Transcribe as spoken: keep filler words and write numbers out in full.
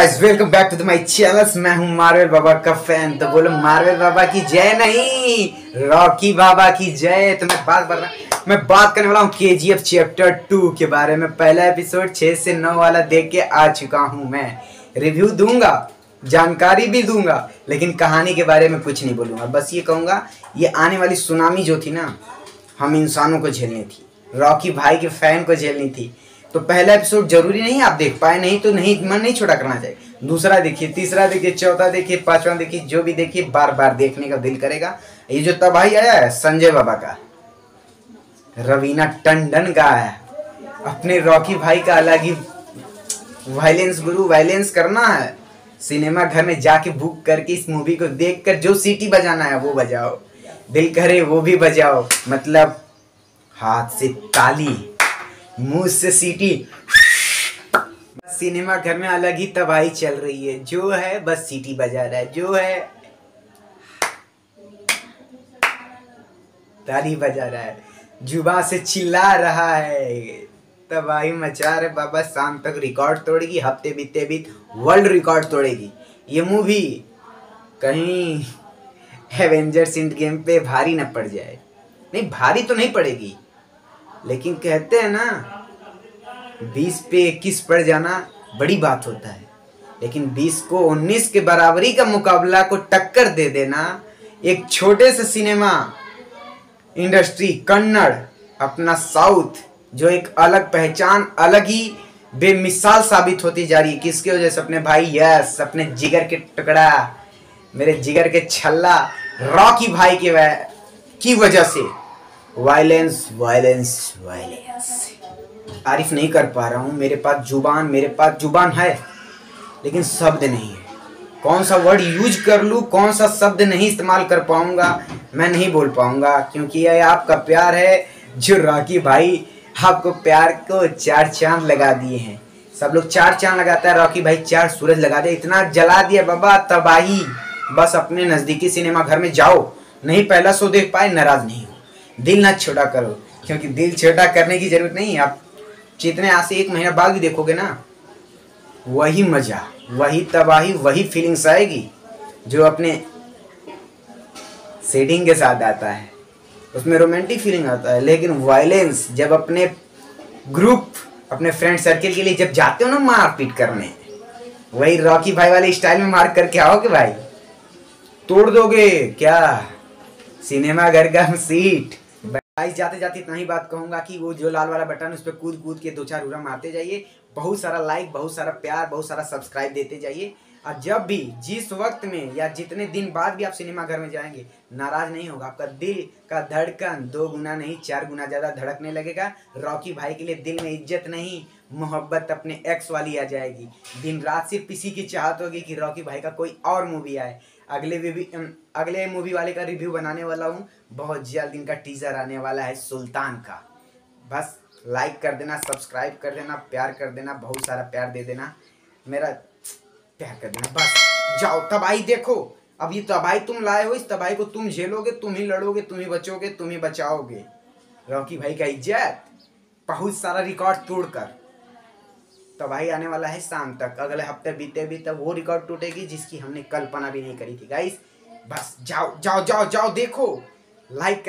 Guys welcome back to my channels. मैं हूं Marvel बाबा का फैन, तो बोलो मार्वल बाबा की जय। नहीं, रॉकी बाबा की जय। तो मैं बात कर रहा मैं बात करने वाला हूं केजीएफ चैप्टर टू के बारे में। पहला एपिसोड छः से नौ वाला देख के आ चुका हूं। मैं रिव्यू दूंगा, जानकारी भी दूंगा, लेकिन कहानी के बारे में कुछ नहीं बोलूँगा। बस ये कहूँगा, ये आने वाली सुनामी जो थी ना, हम इंसानों को झेलनी थी, रॉकी भाई के फैन को झेलनी थी। तो पहला एपिसोड जरूरी नहीं आप देख पाए, नहीं तो नहीं मन नहीं छोटा करना चाहिए। दूसरा देखिए, तीसरा देखिए, चौथा देखिए, पांचवा देखिए, जो भी देखिए बार बार देखने का दिल करेगा। ये जो तबाही आया है संजय बाबा का, रवीना टंडन का है, अपने रॉकी भाई का अलग ही वायलेंस। गुरु वायलेंस करना है, सिनेमा घर में जाके बुक करके इस मूवी को देख कर जो सीटी बजाना है वो बजाओ, दिल करे वो भी बजाओ। मतलब हाथ से ताली, मुंह से सीटी। सिनेमा घर में अलग ही तबाही चल रही है। जो है बस सीटी बजा रहा है, जो है ताली बजा रहा है, जुबा से चिल्ला रहा है, तबाही मचा रहे बाबा। शाम तक रिकॉर्ड तोड़ेगी, हफ्ते बीते बीत वर्ल्ड रिकॉर्ड तोड़ेगी ये मूवी। कहीं एवेंजर्स एंड गेम पे भारी न पड़ जाए। नहीं, भारी तो नहीं पड़ेगी, लेकिन कहते हैं ना बीस पे इक्कीस पड़ जाना बड़ी बात होता है, लेकिन बीस को उन्नीस के बराबरी का मुकाबला को टक्कर दे देना। एक छोटे से सिनेमा इंडस्ट्री कन्नड़, अपना साउथ, जो एक अलग पहचान, अलग ही बेमिसाल साबित होती जा रही है। किसके वजह से? अपने भाई यश, अपने जिगर के टुकड़ा, मेरे जिगर के छल्ला रॉकी भाई के की वजह से वायलेंस वायलेंस वायलेंस। तारीफ नहीं कर पा रहा हूँ। मेरे पास जुबान मेरे पास जुबान है, लेकिन शब्द नहीं है। कौन सा वर्ड यूज कर लूँ, कौन सा शब्द नहीं इस्तेमाल कर पाऊँगा, मैं नहीं बोल पाऊँगा। क्योंकि ये आपका प्यार है, जो रॉकी भाई आपको प्यार को चार चांद लगा दिए हैं। सब लोग चार चांद लगाता है, रॉकी भाई चार सूरज लगा दिया। इतना जला दिया बाबा, तबाही। बस अपने नज़दीकी सिनेमा घर में जाओ, नहीं पहला शो देख पाए नाराज़ नहीं। दिल ना छोटा करो, क्योंकि दिल छोटा करने की जरूरत नहीं। आप जितने आज से एक महीना बाद भी देखोगे ना, वही मज़ा, वही तबाही, वही फीलिंग्स आएगी जो अपने सेटिंग के साथ आता है। उसमें रोमांटिक फीलिंग आता है, लेकिन वायलेंस जब अपने ग्रुप, अपने फ्रेंड सर्किल के लिए जब जाते हो ना मार पीट करने, वही रॉकी भाई वाले स्टाइल में मार करके आओगे भाई, तोड़ दोगे क्या सिनेमा घर का सीट। गाइस जाते जाते इतना ही बात कहूँगा कि वो जो लाल वाला बटन, उस पर कूद कूद के दो चार उड़ा मारते जाइए। बहुत सारा लाइक, बहुत सारा प्यार, बहुत सारा सब्सक्राइब देते जाइए। और जब भी, जिस वक्त में या जितने दिन बाद भी आप सिनेमा घर में जाएंगे, नाराज नहीं होगा। आपका दिल का धड़कन दो गुना नहीं चार गुना ज़्यादा धड़कने लगेगा। रॉकी भाई के लिए दिल में इज्जत नहीं, मोहब्बत अपने एक्स वाली आ जाएगी। दिन रात सिर्फ इसी की चाहत होगी कि रॉकी भाई का कोई और मूवी आए। अगले भी अगले मूवी वाले का रिव्यू बनाने वाला हूँ बहुत जल्द। इनका टीजर आने वाला है सुल्तान का। बस लाइक कर देना, सब्सक्राइब कर देना, प्यार कर देना, बहुत सारा प्यार दे देना, मेरा प्यार कर देना। बस जाओ, तबाही देखो। अब ये तबाही तुम लाए हो, इस तबाही को तुम झेलोगे, तुम ही लड़ोगे, तुम ही बचोगे, तुम ही बचाओगे रॉकी भाई का इज्जत। बहुत सारा रिकॉर्ड तोड़कर तबाही आने वाला है शाम तक। अगले हफ्ते बीते भी तब वो रिकॉर्ड टूटेगी जिसकी हमने कल्पना भी नहीं करी थी। गाइस बस जाओ जाओ जाओ जाओ देखो, लाइक